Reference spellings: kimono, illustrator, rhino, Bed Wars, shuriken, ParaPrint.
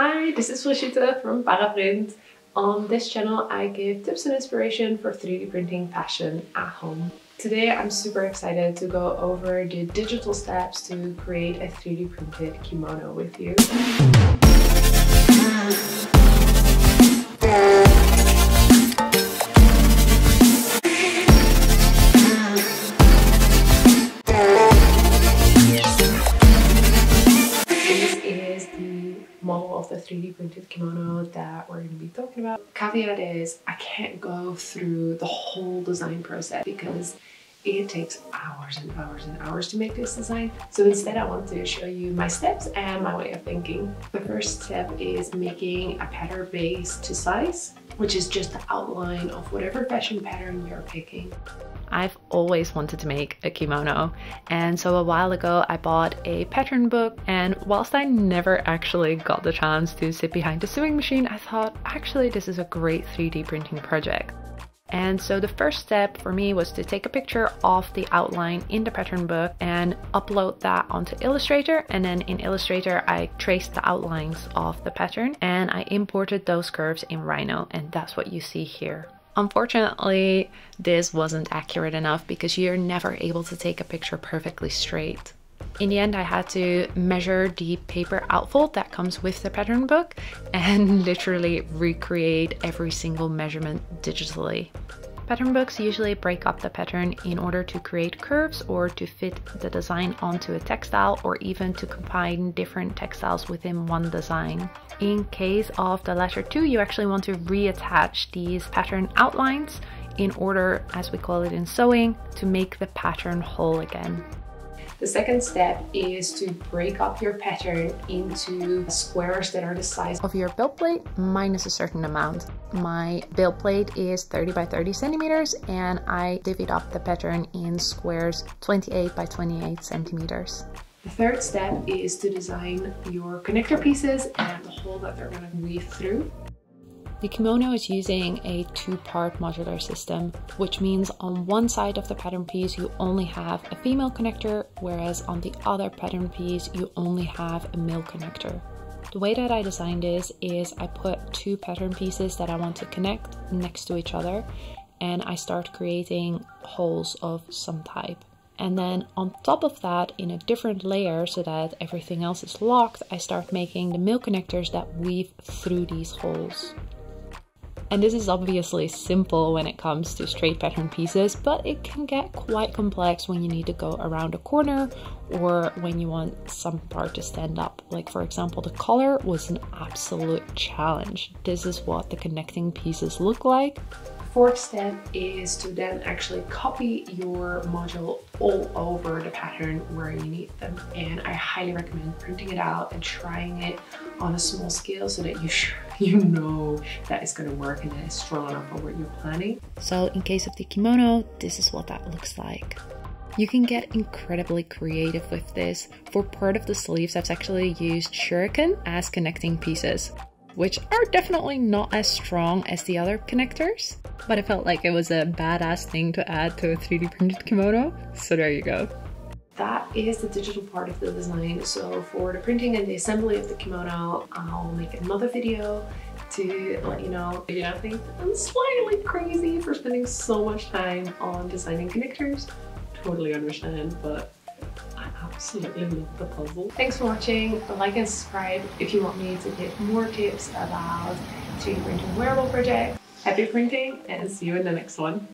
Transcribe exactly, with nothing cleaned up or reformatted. Hi, this is Brigitte from ParaPrint. On this channel I give tips and inspiration for three D printing fashion at home. Today I'm super excited to go over the digital steps to create a three D printed kimono with you. Of the three D printed kimono that we're going to be talking about. Caveat is I can't go through the whole design process because it takes hours and hours and hours to make this design. So instead I want to show you my steps and my way of thinking. The first step is making a pattern base to size, which is just the outline of whatever fashion pattern you're picking. I've always wanted to make a kimono, and so a while ago I bought a pattern book, and whilst I never actually got the chance to sit behind the sewing machine, I thought actually this is a great three D printing project. And so the first step for me was to take a picture of the outline in the pattern book and upload that onto Illustrator, and then in Illustrator I traced the outlines of the pattern and I imported those curves in Rhino, and that's what you see here. Unfortunately, this wasn't accurate enough because you're never able to take a picture perfectly straight. In the end, I had to measure the paper outfold that comes with the pattern book and literally recreate every single measurement digitally. Pattern books usually break up the pattern in order to create curves or to fit the design onto a textile, or even to combine different textiles within one design. In case of the latter two, you actually want to reattach these pattern outlines in order, as we call it in sewing, to make the pattern whole again. The second step is to break up your pattern into squares that are the size of your build plate minus a certain amount. My build plate is thirty by thirty centimeters, and I divvied up the pattern in squares twenty-eight by twenty-eight centimeters. The third step is to design your connector pieces and the hole that they're going to weave through. The kimono is using a two-part modular system, which means on one side of the pattern piece you only have a female connector, whereas on the other pattern piece you only have a male connector. The way that I designed this is I put two pattern pieces that I want to connect next to each other, and I start creating holes of some type. And then on top of that, in a different layer so that everything else is locked, I start making the male connectors that weave through these holes. And this is obviously simple when it comes to straight pattern pieces, but it can get quite complex when you need to go around a corner or when you want some part to stand up. Like for example, the collar was an absolute challenge. This is what the connecting pieces look like. Fourth step is to then actually copy your module all over the pattern where you need them, and I highly recommend printing it out and trying it on a small scale so that you sure you know that it's going to work and that it's strong enough for what you're planning. So in case of the kimono, this is what that looks like. You can get incredibly creative with this. For part of the sleeves, I've actually used shuriken as connecting pieces, which are definitely not as strong as the other connectors, but I felt like it was a badass thing to add to a three D printed kimono, so there you go. That is the digital part of the design. So for the printing and the assembly of the kimono, I'll make another video to let you know if you don't think I'm slightly crazy for spending so much time on designing connectors. Totally understand, but I absolutely love the puzzle. Thanks for watching. Like and subscribe if you want me to get more tips about three D printing wearable projects. Happy printing, and see you in the next one.